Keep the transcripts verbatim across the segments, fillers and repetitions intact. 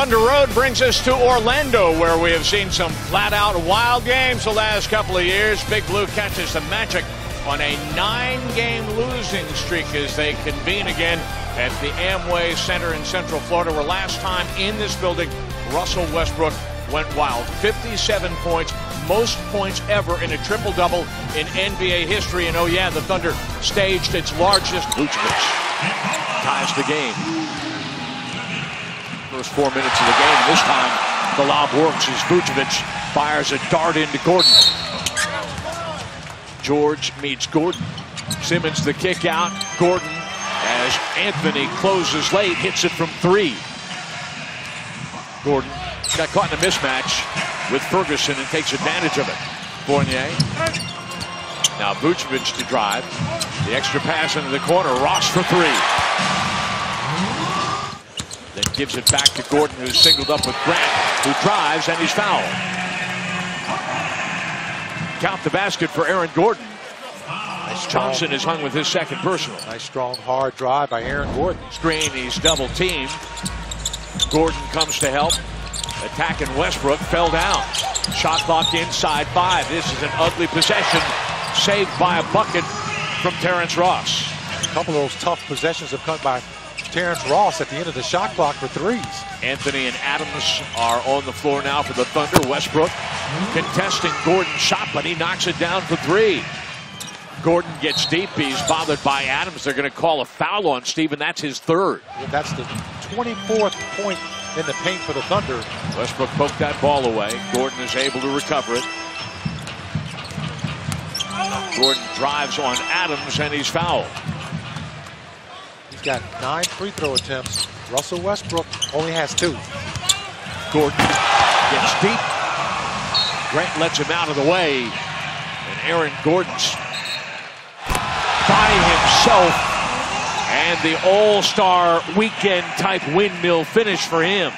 Thunder Road brings us to Orlando, where we have seen some flat-out wild games the last couple of years. Big Blue catches the Magic on a nine-game losing streak as they convene again at the Amway Center in Central Florida, where last time in this building, Russell Westbrook went wild. fifty-seven points, most points ever in a triple-double in N B A history. And, oh, yeah, the Thunder staged its largest. Vucevic ties the game. First four minutes of the game. This time, the lob works as Vucevic fires a dart into Gordon. George meets Gordon. Simmons the kick out. Gordon, as Anthony closes late, hits it from three. Gordon got caught in a mismatch with Ferguson and takes advantage of it. Fournier. Now Vucevic to drive. The extra pass into the corner. Ross for three. Then gives it back to Gordon, who's singled up with Grant, who drives, and he's fouled. Count the basket for Aaron Gordon. Nice Johnson strong. Is hung with his second personal. Nice, strong, hard drive by Aaron Gordon. Screen, he's double-teamed. Gordon comes to help. Attacking Westbrook, fell down. Shot clock inside five. This is an ugly possession, saved by a bucket from Terrence Ross. A couple of those tough possessions have come by Terrence Ross at the end of the shot clock for threes. Anthony and Adams are on the floor now for the Thunder. Westbrook contesting Gordon's shot, but he knocks it down for three. Gordon gets deep. He's bothered by Adams. They're going to call a foul on Stephen. That's his third. That's the twenty-fourth point in the paint for the Thunder. Westbrook poked that ball away. Gordon is able to recover it. Gordon drives on Adams, and he's fouled. Got nine free throw attempts. Russell Westbrook only has two. Gordon gets deep. Grant lets him out of the way. And Aaron Gordon's by himself. And the All-Star Weekend type windmill finish for him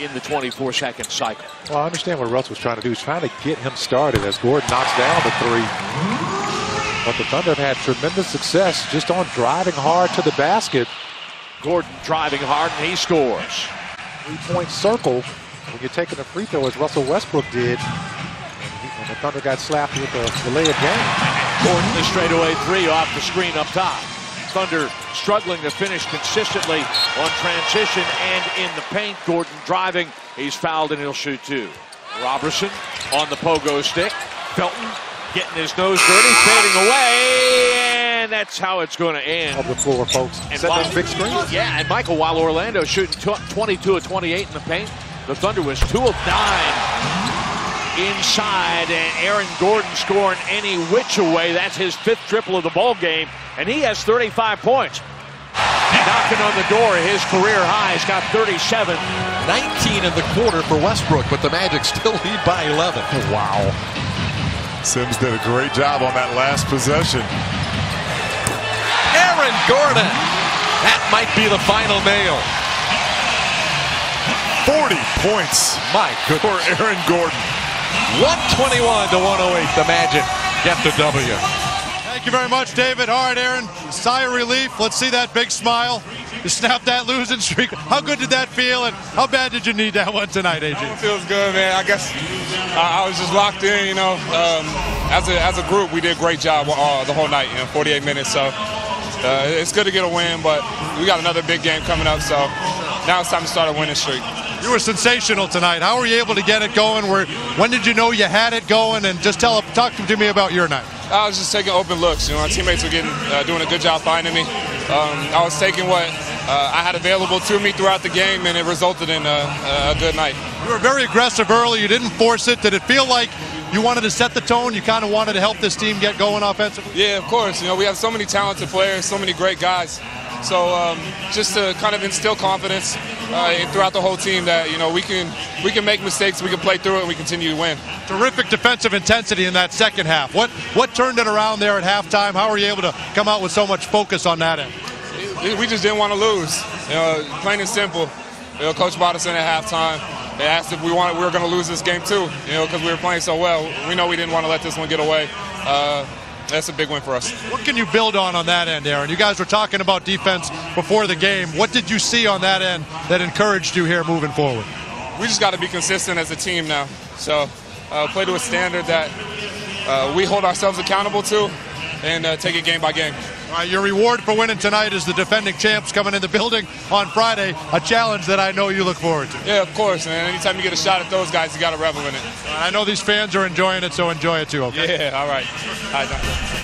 in the twenty-four second cycle. Well, I understand what Russell was trying to do. He's trying to get him started as Gordon knocks down the three. But the Thunder have had tremendous success just on driving hard to the basket. Gordon driving hard, and he scores. Three-point circle. When you're taking a free throw, as Russell Westbrook did, and, he, and the Thunder got slapped with a delay of game. Gordon, the straightaway three off the screen up top. Thunder struggling to finish consistently on transition and in the paint. Gordon driving. He's fouled, and he'll shoot two. Roberson on the pogo stick. Felton getting his nose dirty, fading away, and that's how it's going to end. Of the floor, folks. And while, big screen? Yeah, and Michael, while Orlando shooting twenty-two of twenty-eight in the paint, the Thunder was two of nine inside, and Aaron Gordon scoring any which way. That's his fifth triple of the ball game, and he has thirty-five points. Knocking on the door, his career high. He's got thirty-seven. nineteen in the quarter for Westbrook, but the Magic still lead by eleven. Wow. Sims did a great job on that last possession. Aaron Gordon! That might be the final nail. forty points, my goodness, for Aaron Gordon. one twenty-one to one oh eight, the Magic get the W. Thank you very much, David. All right, Aaron, sigh of relief. Let's see that big smile. You snapped that losing streak. How good did that feel, and how bad did you need that one tonight, A J? It feels good, man. I guess uh, I was just locked in, you know. Um, as, a, as a group, we did a great job uh, the whole night, you know, forty-eight minutes. So uh, it's good to get a win, but we got another big game coming up, so now it's time to start a winning streak. You were sensational tonight. How were you able to get it going? Where, when did you know you had it going? And just tell, talk to me about your night. I was just taking open looks. You know, my teammates were getting uh, doing a good job finding me. Um, I was taking what uh, I had available to me throughout the game, and it resulted in a, a good night. You were very aggressive early. You didn't force it. Did it feel like you wanted to set the tone? You kind of wanted to help this team get going offensively? Yeah, of course. You know, we have so many talented players, so many great guys. So um, just to kind of instill confidence uh, throughout the whole team that, you know, we can we can make mistakes, we can play through it, and we continue to win. Terrific defensive intensity in that second half. What what turned it around there at halftime? How were you able to come out with so much focus on that end? We just didn't want to lose. You know, plain and simple. You know, Coach Roberson at halftime, they asked if we wanted we were going to lose this game too. You know, because we were playing so well, we know we didn't want to let this one get away. Uh, That's a big win for us. What can you build on on that end, Aaron? You guys were talking about defense before the game. What did you see on that end that encouraged you here moving forward? We just got to be consistent as a team now. So uh, play to a standard that uh, we hold ourselves accountable to and uh, take it game by game. All right, your reward for winning tonight is the defending champs coming in the building on Friday, a challenge that I know you look forward to. Yeah, of course, man. Anytime you get a shot at those guys, you got to revel in it. I know these fans are enjoying it, so enjoy it too, okay? Yeah, all right. All right, Doctor.